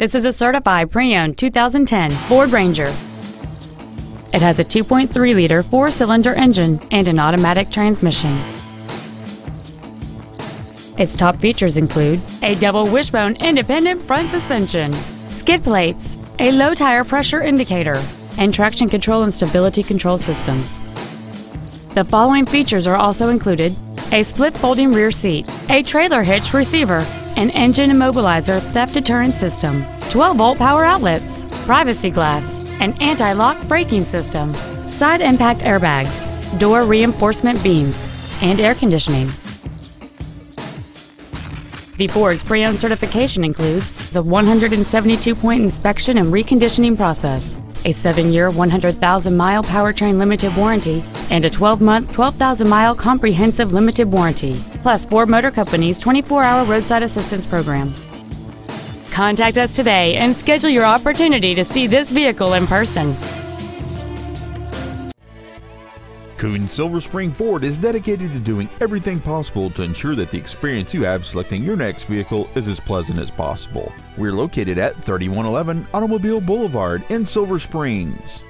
This is a certified pre-owned 2010 Ford Ranger. It has a 2.3-liter four-cylinder engine and an automatic transmission. Its top features include a double wishbone independent front suspension, skid plates, a low tire pressure indicator, and traction control and stability control systems. The following features are also included: a split folding rear seat, a trailer hitch receiver, an engine immobilizer theft deterrent system, 12-volt power outlets, privacy glass, an anti-lock braking system, side impact airbags, door reinforcement beams, and air conditioning. The Ford's pre-owned certification includes a 172-point inspection and reconditioning process, a 7-year, 100,000-mile powertrain limited warranty, and a 12-month, 12,000-mile comprehensive limited warranty, plus Ford Motor Company's 24-hour roadside assistance program. Contact us today and schedule your opportunity to see this vehicle in person. Koons Silver Spring Ford is dedicated to doing everything possible to ensure that the experience you have selecting your next vehicle is as pleasant as possible. We're located at 3111 Automobile Boulevard in Silver Springs.